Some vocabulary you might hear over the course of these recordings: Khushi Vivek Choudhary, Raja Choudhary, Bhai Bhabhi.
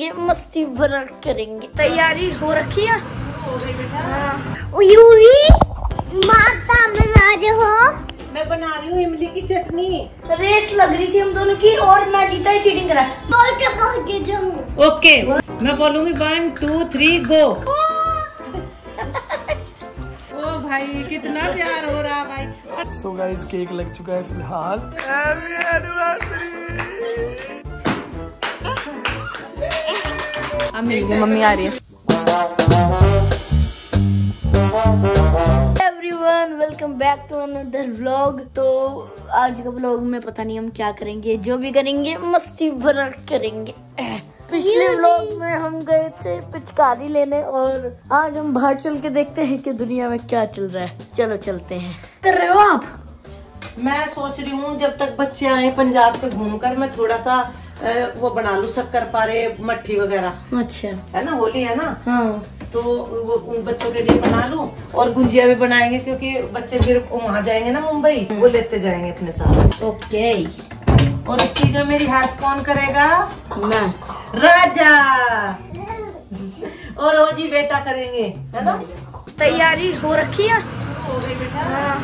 ये मस्ती भरा करेंगे। तैयारी हो रखी है? माता बना रहे हो? मैं बना रही हूँ इमली की चटनी। रेस लग रही थी हम दोनों की और मैं जीता ही चीटिंग करा। बोल के पहुँच जाऊँ। ओके मैं बोलूँगी 1 2 3 गो। ओ भाई कितना प्यार हो रहा भाई। सो गाइस केक लग चुका है फिलहाल। मम्मी आ रही है। Everyone welcome back to another vlog. तो आज का व्लॉग में पता नहीं हम क्या करेंगे, जो भी करेंगे मस्ती भरा करेंगे। पिछले व्लॉग में हम गए थे पिचकारी लेने और आज हम बाहर चल के देखते हैं कि दुनिया में क्या चल रहा है। चलो चलते हैं। कर रहे हो आप? मैं सोच रही हूँ जब तक बच्चे आए पंजाब से घूमकर मैं थोड़ा सा वो बना लू शक्कर पारे मट्ठी वगैरह। अच्छा है ना, होली है ना। हाँ। तो वो उन बच्चों के लिए बना लूं और गुंजिया भी बनाएंगे क्योंकि बच्चे फिर वहाँ जाएंगे ना मुंबई, वो लेते जाएंगे अपने साथ। ओके। और इस चीज में मेरी हेल्प कौन करेगा? मैं। राजा और वो जी बेटा करेंगे, है ना। तैयारी हो रखी है? हो गई बेटा। हाँ।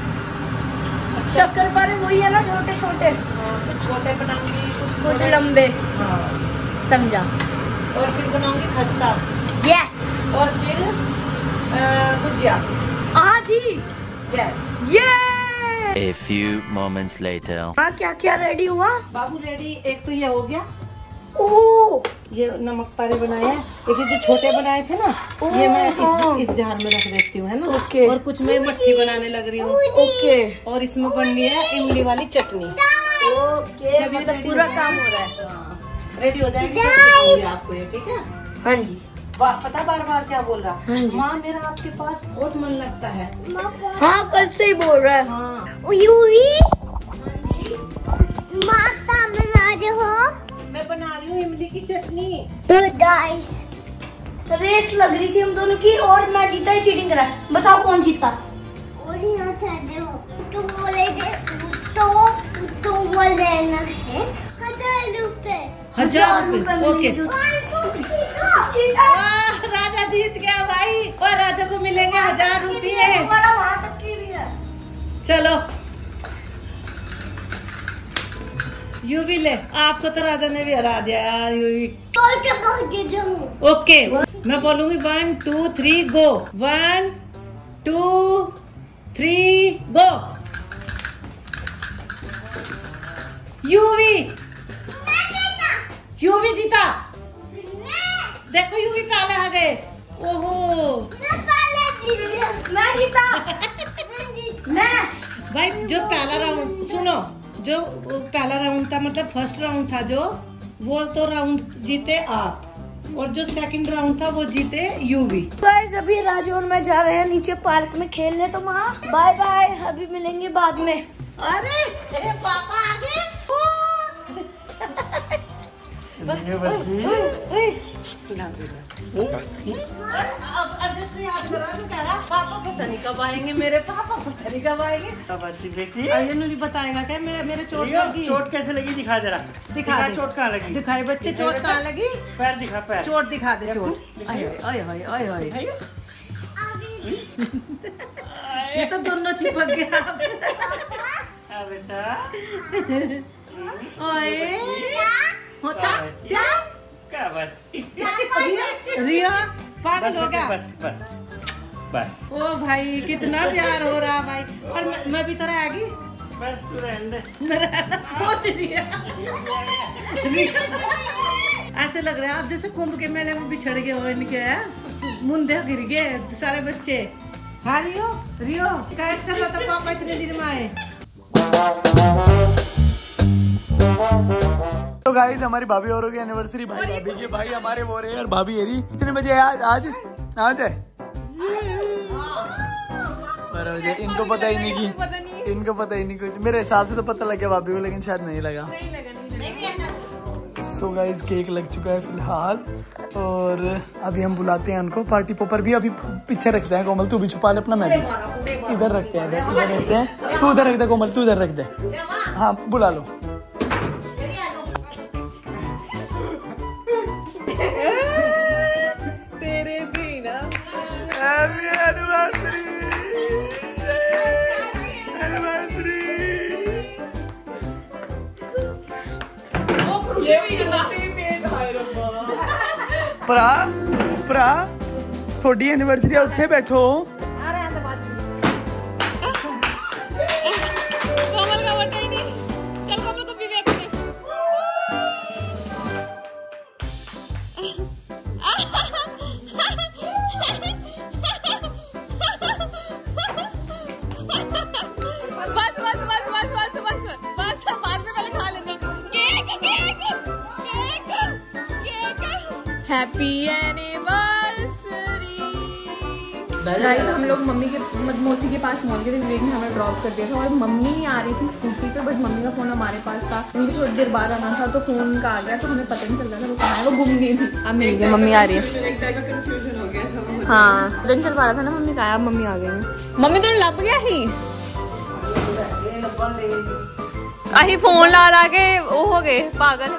शक्कर पारे वही है ना, छोटे छोटे। कुछ छोटे बनाऊंगी कुछ लंबे। हाँ। समझा। और फिर बनाऊंगी खस्ता। यस। और फिर गुजिया। आज ही। यस। ये। A few moments later. हाँ क्या क्या रेडी हुआ? बाबू रेडी, एक तो ये हो गया। ओ ये नमक पारे बनाए हैं, लेकिन जो छोटे बनाए थे ना ये मैं इस जार में रख देती हूँ, है ना। ओके। और कुछ मैं मट्ठी बनाने लग रही हूँ। ओके। और इसमें बननी है इमली वाली चटनी। ओके। जब ये तक पूरा काम हो रहा है रेडी हो जाएगा आपको ये, ठीक है। हाँ जी। पता बार बार क्या बोल रहा है? माँ मेरा आपके पास बहुत मन लगता है। हाँ कल से ही बोल रहा है। हाँ मैं बना रही हूँ इमली की चटनी। गाइस रेस लग रही थी हम दोनों की और मैं जीता ही चीटिंग करा। बताओ कौन जीता? और यहाँ तो बोले तो वो लेना है 1000 रुपए। 1000 रुपए। ओके। राजा जीत गया भाई। और राजा को मिलेंगे 1000 रुपये। चलो यूवी ले, आपको तो राजा ने भी हरा दिया यार यूवी। ओके मैं बोलूँगी 1 2 3 गो। 1 2 3 गो। यूवी यूवी जीता। देखो यूवी काले आ गए। ओहो मैं जीता। मैं भाई जो काला राउंड, सुनो जो पहला राउंड था मतलब फर्स्ट राउंड था जो, वो तो राउंड जीते आप और जो सेकंड राउंड था वो जीते यूवी। गाइस अभी राजू और मैं जा रहे हैं नीचे पार्क में खेलने, तो माँ बाय बाय, अभी मिलेंगे बाद में। अरे पापा आ गए। पापा पता नहीं कब आएंगे, मेरे पापा पता नहीं कब आएंगे। बाजी बेटी अरे बताएगा क्या मेरे चोट लगी? चोट कैसे लगी दिखा जरा। दिखा चोट कहाँ लगी? दिखाई बच्चे चोट कहाँ लगी? पैर दिखा, पैर चोट दिखा दे। चोट ये तो दोनों चिपक गया बेटा। होता क्या क्या बात? रिया पागल हो गया। बस बस बस। ओ भाई कितना प्यार हो रहा भाई। और मैं भी तो रहेगी। बस तू रहने दे। ऐसे लग रहा है आप जैसे कुंभ के मेले में बिछड़ गए हो, इनके मुंदे गिर गए सारे बच्चे। हाँ रियो रियो शिकायत कर रहा था पापा इतने दिन में आए। तो गाइस हमारी भाभी और एनिवर्सरी भाई के भाई हमारे वो रहे और भाभी एरी। इतने बजे आज है 12 बजे। इनको पता ही नहीं कि इनको पता ही नहीं कुछ। मेरे हिसाब से तो पता लग गया भाभी को, लेकिन शायद नहीं लगा। सो गाइस केक लग चुका है फिलहाल और अभी हम बुलाते हैं उनको। पार्टी पोपर भी अभी पीछे रखते हैं। कोमल तू भी छुपा ले अपना, मैं भी इधर रखते हैं। इधर रखते हैं, तू उधर रख दे कोमल, तू इधर रख दे। हाँ बुला लो। भरा भरा थोड़ी एनिवर्सरी उत्थे बैठो हैप्पी एनिवर्सरी। गाइस हम लोग मम्मी के मौसी के पास पहुंच गए थे। विवेक ने हमें ड्रॉप कर दिया था और मम्मी आ रही थी स्कूटी पे, बट मम्मी का फोन हमारे पास था। उनको थोड़ी देर बाद आना था तो फोन का आ गया तो हमें पता नहीं चल रहा था वो कहाँ है। वो घूम गई थी, अब मिल गई। मम्मी आ रही है। हाँ दिन चल पा रहा था ना मम्मी का, अब मम्मी आ गई। मम्मी तो लग गया ही अही फोन ला ला के वो हो गए पागल।